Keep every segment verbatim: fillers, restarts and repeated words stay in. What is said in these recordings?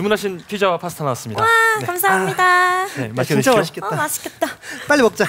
주문하신 피자와 파스타 나왔습니다. 와, 네. 감사합니다. 아, 네, 맛있게 드시죠. 진짜 맛있겠다. 어, 맛있겠다. 빨리 먹자.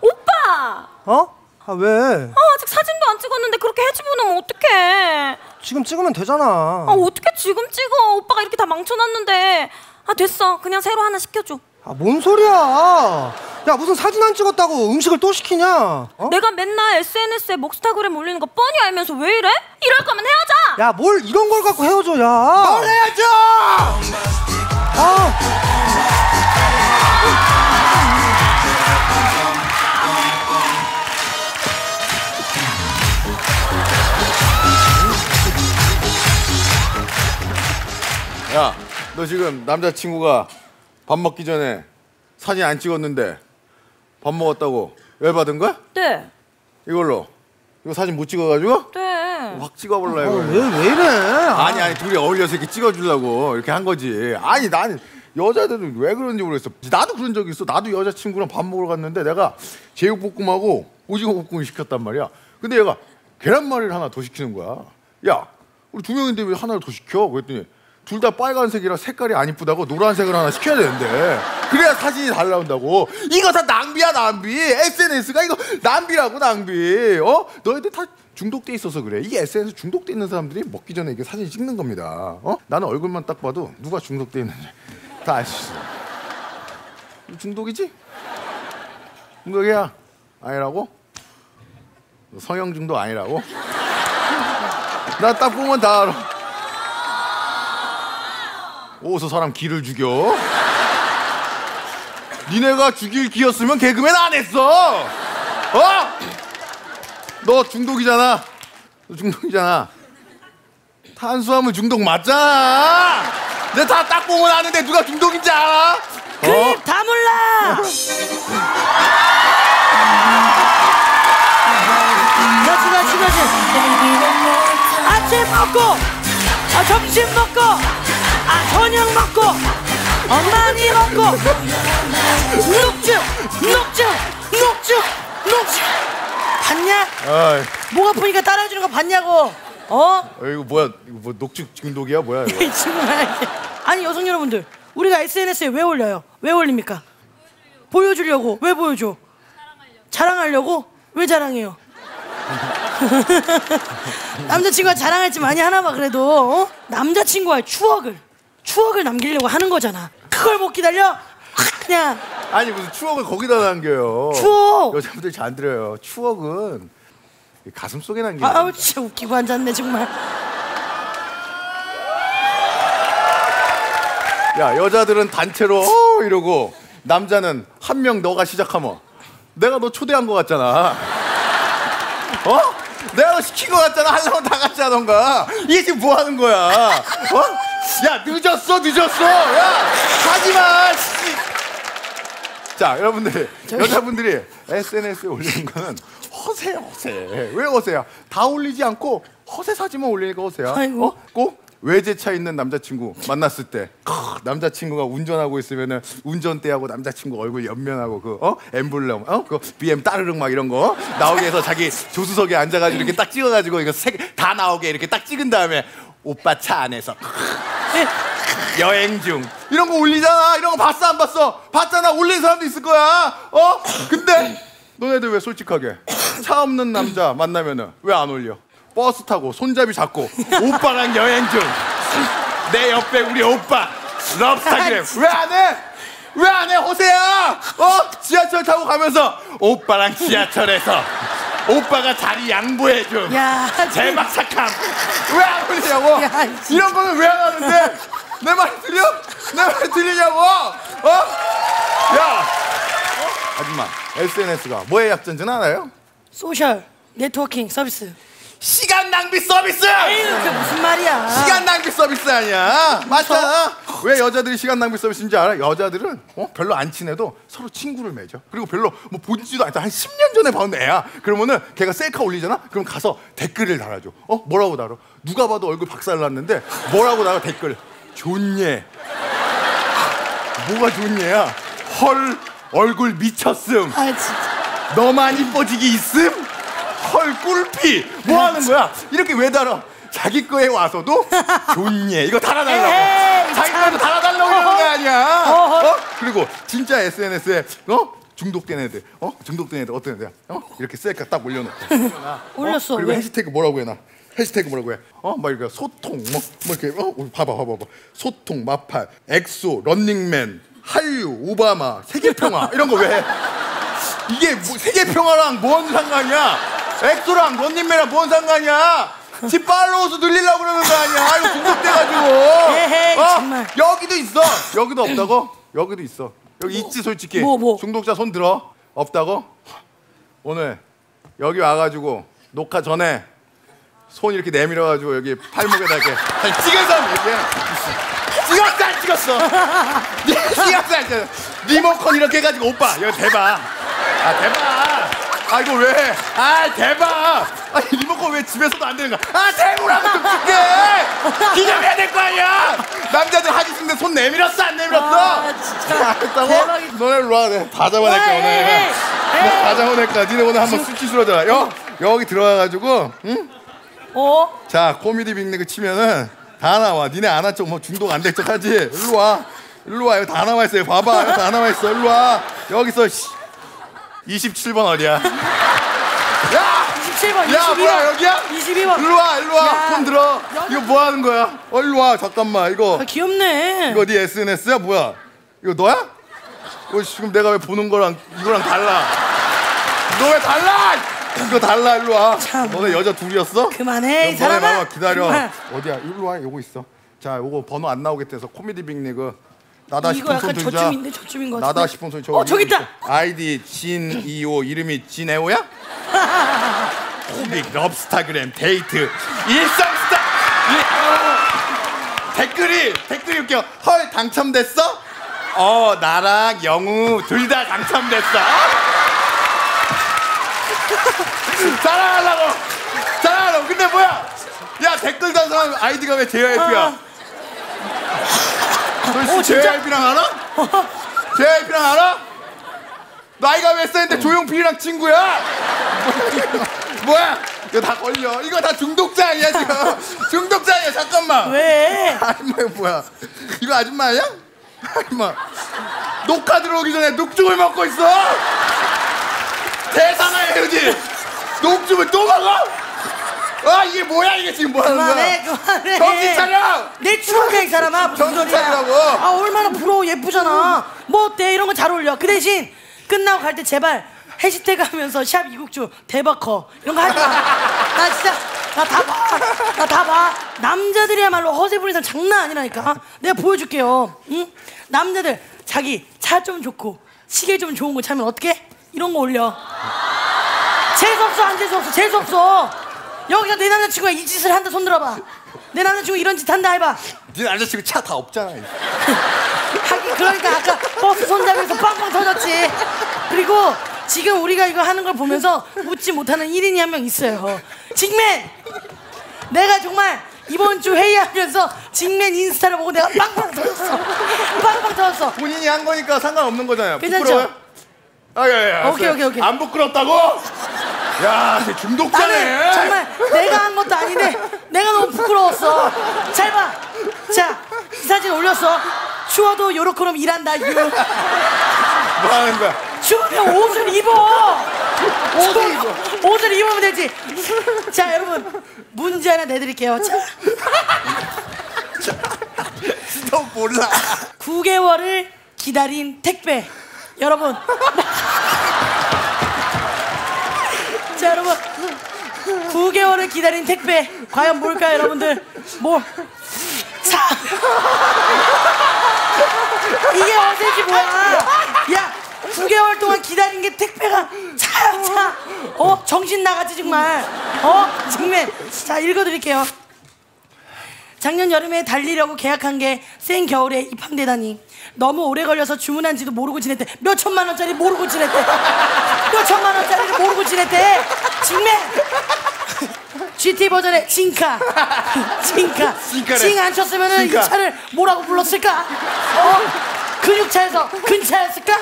오빠! 어? 아, 왜? 아, 아직 사진도 안 찍었는데 그렇게 해집어놓으면 어떡해. 지금 찍으면 되잖아. 아, 어떻게 지금 찍어. 오빠가 이렇게 다 망쳐놨는데. 아, 됐어. 그냥 새로 하나 시켜줘. 아, 뭔 소리야. 야, 무슨 사진 안 찍었다고 음식을 또 시키냐. 어? 내가 맨날 에스엔에스에 먹스타그램 올리는 거 뻔히 알면서 왜 이래? 이럴 거면 헤어져. 야, 뭘 이런 걸 갖고 헤어져. 야, 뭘 헤어져. 아. 야, 너 지금 남자친구가 밥 먹기 전에 사진 안 찍었는데 밥 먹었다고 열받은 거야? 네. 이걸로? 이거 사진 못 찍어가지고? 네. 확 찍어볼라 이거. 어, 왜, 왜 이래? 아니 아니 둘이 어울려서 이렇게 찍어주려고 이렇게 한 거지. 아니 난 여자들은 왜 그런지 모르겠어. 나도 그런 적이 있어. 나도 여자친구랑 밥 먹으러 갔는데 내가 제육볶음하고 오징어볶음을 시켰단 말이야. 근데 얘가 계란말이를 하나 더 시키는 거야. 야, 우리 두 명인데 왜 하나를 더 시켜? 그랬더니 둘 다 빨간색이라 색깔이 안 이쁘다고 노란색을 하나 시켜야 되는데 그래야 사진이 잘 나온다고. 이거 다 낭비야 낭비. 에스엔에스가 이거 낭비라고 낭비. 어? 너희들 다 중독돼 있어서 그래. 이게 에스엔에스 중독돼 있는 사람들이 먹기 전에 이게 사진 찍는 겁니다. 어? 나는 얼굴만 딱 봐도 누가 중독돼 있는지 다 알 수 있어. 중독이지? 중독이야? 아니라고? 성형 중독 아니라고? 나 딱 보면 다 알아. 어서 사람 기를 죽여. 니네가 죽일 기였으면 개그맨 안 했어. 어? 너 중독이잖아. 너 중독이잖아. 탄수화물 중독 맞잖아. 내가 다 딱 보면 아는데 누가 중독인지 알아? 그립 어? 다 몰라. 그렇지 그렇지 그렇지. 아침 먹고 아, 점심 먹고 아, 저녁 먹고 많이 먹고 녹즙 녹즙 녹즙 녹즙 봤냐? 아, 목 아프니까 따라해주는 거 봤냐고. 어? 이거 뭐야? 이거 뭐 녹즙 중독이야? 뭐야 이거? 아니 여성 여러분들, 우리가 에스엔에스에 왜 올려요? 왜 올립니까? 보여주려고. 왜 보여줘? 자랑하려고. 자랑하려고? 왜 자랑해요? 남자친구가 자랑할 짓 많이 하나 봐 그래도. 어? 남자친구와의 추억을 추억을 남기려고 하는 거잖아. 그걸 못 기다려? 그냥. 아니 무슨 추억을 거기다 남겨요. 추억. 여자분들 잘 안 들어요. 추억은 가슴 속에 남기는. 아, 아우 진짜 웃기고 앉았네 정말. 야, 여자들은 단체로 어 이러고 남자는 한 명 너가 시작하면 내가 너 초대한 거 같잖아. 어? 내가 시킨 거 같잖아. 하려면 다 같이 하던가. 이게 지금 뭐 하는 거야? 어? 야, 늦었어 늦었어. 야, 가지마. 자, 여러분들, 여자분들이 에스엔에스에 올리는 거는 허세 허세. 왜 허세야? 다 올리지 않고 허세 사진만 올리니까 허세야. 어? 꼭 외제차 있는 남자친구 만났을 때 남자친구가 운전하고 있으면은 운전대하고 남자친구 얼굴 옆면하고 그 어? 엠블럼 어? 그 비엠 따르릉 막 이런 거 나오게 해서 자기 조수석에 앉아가지고 이렇게 딱 찍어가지고 이거 세 다 나오게 이렇게 딱 찍은 다음에 오빠 차 안에서 여행 중 이런 거 올리잖아. 이런 거 봤어 안 봤어? 봤잖아. 올린 사람도 있을 거야. 어? 근데 너네들 왜 솔직하게 차 없는 남자 만나면은 왜 안 올려? 버스 타고 손잡이 잡고 오빠랑 여행 중 내 옆에 우리 오빠 럽스타그램 왜 안 해? 왜 안 해? 호세야! 어? 지하철 타고 가면서 오빠랑 지하철에서 오빠가 자리 양보해 줘. 제발 착함. 왜 안 올리냐고. 야, 이런 거는 왜 안 하는데? 내 말 들려? 내 말 들리냐고. 어? 야, 하지만 에스엔에스가 뭐의 약자인지는 알아요? 소셜 네트워킹 서비스. 시간 낭비 서비스! 에이, 그게 무슨 말이야? 시간 낭비 서비스 아니야. 맞잖아. 왜 여자들이 시간 낭비 서비스인지 알아? 여자들은 어? 별로 안 친해도 서로 친구를 맺어. 그리고 별로 뭐 보지도 않다. 한 십 년 전에 봐온 애야. 그러면은 걔가 셀카 올리잖아? 그럼 가서 댓글을 달아줘. 어? 뭐라고 달아? 누가 봐도 얼굴 박살났는데 뭐라고 달아? 댓글. 좋네. 뭐가 좋네야? 헐, 얼굴 미쳤음. 아, 진짜. 너만 이뻐지기 있음? 헐 꿀피. 뭐 하는 거야? 이렇게 왜 달아? 자기 거에 와서도 좋네 이거 달아달라고. 에이, 자기 이거 달아달라고 그러는 거 아니야. 어? 그리고 진짜 에스엔에스에 어? 중독된 애들, 어? 중독된 애들 어떤 애들, 어? 이렇게 셀카 딱 올려놓고. 올렸어. 어? 그리고 왜? 해시태그 뭐라고 해놔? 해시태그 뭐라고 해? 어? 막 이렇게 소통, 뭐, 뭐 이렇게 어? 봐봐, 봐봐, 봐봐. 소통, 마팔, 엑소, 런닝맨, 한류, 오바마, 세계평화 이런 거 왜 해? 이게 뭐 세계평화랑 뭔 상관이야? 엑소랑 런닝맨이랑 뭔 상관이야? 집 팔로우스 늘리려고 그러는 거 아니야? 이거 중독돼가지고. 에헤이, 어? 정말. 여기도 있어. 여기도 없다고? 여기도 있어. 여기 뭐, 있지 솔직히. 뭐, 뭐. 중독자 손 들어. 없다고? 오늘 여기 와가지고 녹화 전에 손 이렇게 내밀어가지고 여기 팔목에다 이렇게 찍어서 이렇게 찍었어 안 찍었어? 찍었어 안 찍었어? 리모컨 이렇게 해가지고 오빠 이거 대박. 아 대박. 아 이거 왜? 아 대박. 아 리모컨 왜 집에서도 안 되는가? 아 대구라고 좀 찍게. 기념해야 될 거 아니야. 남자들 하기 싫은데 손 내밀었어 안 내밀었어? 아 진짜. 대박이. 너네 일로 와. 내가 다 잡아낼게 오늘. 내가 다 잡아낼까. 니네 오늘 한번 수치 줄어져라. 여 여기 들어와가지고 응? 어? 자 코미디 빅리그 치면은 다 나와. 니네 안 한 척 뭐 중독 안 될 척 하지. 일로 와. 일로 와. 여기 다 나와 있어요. 봐봐. 여기 다 나와 있어. 일로 와. 여기서. 이십칠 번 어디야? 야! 이십칠 번, 야, 이십이 번. 뭐야, 여기야? 이십이 번. 일로 와, 일로 와. 손 들어. 여기... 이거 뭐 하는 거야? 어, 일로 와. 잠깐만, 이거. 아, 귀엽네. 이거 네 에스엔에스야? 뭐야? 이거 너야? 이거 지금 내가 왜 보는 거랑 이거랑 달라? 너 왜 달라? 이거 달라, 일로 와. 참... 너네 여자 둘이었어? 그만해, 이 사람아. 봐봐, 기다려. 그만. 어디야? 일로 와, 요거 있어. 자, 요거 번호 안 나오게 돼서 코미디 빅리그. 나다 이거 약간 저쯤인데 저쯤인 거 같은데? 나다 싶은 소리 저기 어 저기 있다! 아이디 진이오 이름이 진에오야? 코빅, 럽스타그램, 데이트, 일상스타! 예. 댓글이! 댓글이 웃겨! 헐 당첨됐어? 어 나랑 영우 둘 다 당첨됐어! 자랑하려고! 자랑하려고! 근데 뭐야! 야 댓글 단 사람 아이디가 왜 제이와이피야? 아. 너 제이와이피랑 알아? 제이와이피랑 알아? 나이가 몇 살인데 응. 조용필이랑 친구야? 뭐야? 이거 다 걸려. 이거 다 중독자 아니야 지금? 중독자 아니야 잠깐만. 왜? 아줌마 이거 뭐야? 이거 아줌마 아니야? 아줌마. 녹화 들어오기 전에 녹즙을 먹고 있어? 대상아야 그러지? 녹즙을 또 먹어? 아 이게 뭐야 이게 지금 뭐하는 거야? 그만해 그만해 정신 차려! 내 추억이야 이 사람아 무슨 정신 차리라고. 아 얼마나 부러워 예쁘잖아. 뭐 어때 이런 거 잘 어울려. 그 대신 끝나고 갈 때 제발 해시태그 하면서 샵 이국주 대박 커 이런 거 하지 마. 나 진짜 나 다 봐 나 다 봐. 남자들이야말로 허세 부리는 사람 장난 아니라니까. 내가 보여줄게요. 응? 남자들 자기 차 좀 좋고 시계 좀 좋은 거 차면 어떡해? 이런 거 올려. 재수 없어 안 재수 없어 재수 없어. 여기가 내 남자친구가 이 짓을 한다 손 들어봐. 내 남자친구 이런 짓 한다 해봐. 네 남자친구 차 다 없잖아. 하긴 그러니까 아까 버스 손잡이에서 빵빵 터졌지. 그리고 지금 우리가 이거 하는 걸 보면서 웃지 못하는 일 인이 한 명 있어요. 직맨! 내가 정말 이번 주 회의하면서 직맨 인스타를 보고 내가 빵빵 터졌어. 빵빵 터졌어. 본인이 한 거니까 상관없는 거잖아요. 괜찮죠? 부끄러워요? 아, 예, 예. 오케이, 오케이, 오케이. 안 부끄럽다고? 야, 쟤 중독자네. 정말 내가 한 것도 아닌데 내가 너무 부끄러웠어. 잘 봐. 자, 이 사진 올렸어. 추워도 요렇게 그럼 일한다. 유. 뭐 하는 거야? 추우면 옷을 입어. 옷을 입어. 옷을 입으면 되지. 자, 여러분 문제 하나 내드릴게요. 자, 너 몰라. 구 개월을 기다린 택배. 여러분. 자 여러분 구 개월을 기다린 택배 과연 뭘까요 여러분들? 뭐 자 이게 어제지 뭐야. 야 구 개월 동안 기다린 게 택배가 차야 차. 어? 정신 나가지 정말. 어? 정말. 자 읽어드릴게요. 작년 여름에 달리려고 계약한 게 센 겨울에 입항되다니 너무 오래 걸려서 주문한지도 모르고 지냈대. 몇 천만 원짜리 모르고 지냈대. 몇 천만 원짜리를 모르고 지냈대. 직맨 지티 버전의 징카 징카 징 안 쳤으면은 이 차를 뭐라고 불렀을까? 어? 근육차에서 근차였을까?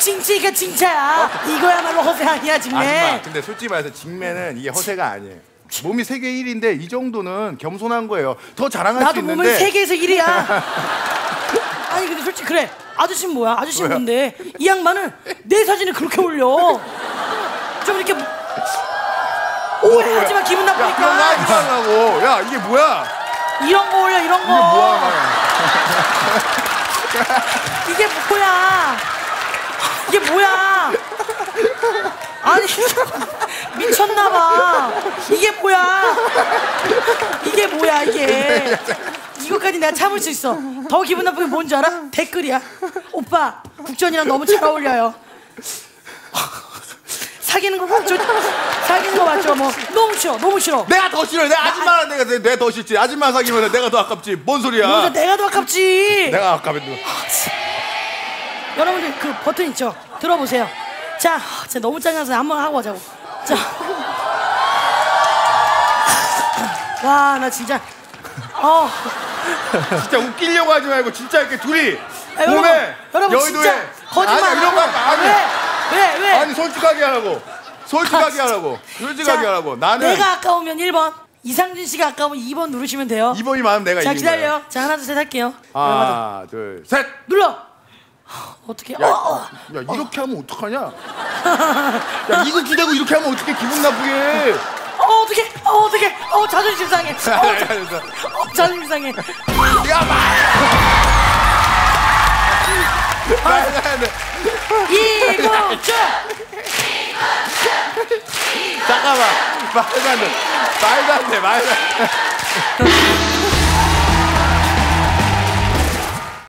징치니까 징차야. 이거야말로 허세 아니야 직맨. 아줌마 근데 솔직히 말해서 직맨은 이게 허세가 아니에요. 몸이 세계 일 위인데 이 정도는 겸손한 거예요. 더 자랑할 수 있는데. 나도 몸이 세계에서 일 위야. 아니 근데 솔직히 그래. 아저씨는 뭐야? 아저씨는 뭔데? 이 양반은 내 사진을 그렇게 올려. 좀 이렇게 오해하지만 기분 나쁘니까. 야, 하지 말라고. 야 이게 뭐야? 이런 거 올려 이런 거. 이게 뭐야? 이게 뭐야? 이게 뭐야? 아니 미쳤나봐. 이게 뭐야? 이게 뭐야 이게? 이것까지 내가 참을 수 있어. 더 기분 나쁜 게 뭔지 알아? 댓글이야. 오빠 국전이랑 너무 잘 어울려요. 사귀는 거 맞죠? 사귀는 거 맞죠? 뭐 너무 싫어, 너무 싫어. 내가 더 싫어. 내가 아줌마 내가 내가 더 싫지. 아줌마 사귀면 내가 더 아깝지. 뭔 소리야? 뭐죠? 내가 더 아깝지. 내가 아깝는데. 여러분들 그 버튼 있죠? 들어보세요. 자, 진짜 너무 짜증나서 한번 하고 가자고. 자, 와, 나 진짜. 어. 진짜 웃기려고 하지 말고 진짜 이렇게 둘이 아, 몸에 여러분, 여의도에 진짜 거짓말 아니 이런 거 왜? 왜? 아니 솔직하게 하라고 솔직하게 아, 하라고 솔직하게 자, 하라고 나는 내가 아까우면 일 번 이상준 씨가 아까우면 이 번 누르시면 돼요. 이 번이 많으면 내가 자, 이긴 거야. 자 기다려. 자 하나 둘 셋 할게요. 하나 둘 셋 눌러. 어떻게? 야, 어, 야 이렇게 어. 하면 어떡하냐? 야 이거 기대고 이렇게 하면 어떻게 기분 나쁘게 해? 어 어떡해 어 어떡해 어 자존심 상해 어, 자, 어 자존심 상해 야 말해 이국주 잠깐만 말도 안 돼 말도 안 돼 말도 안 돼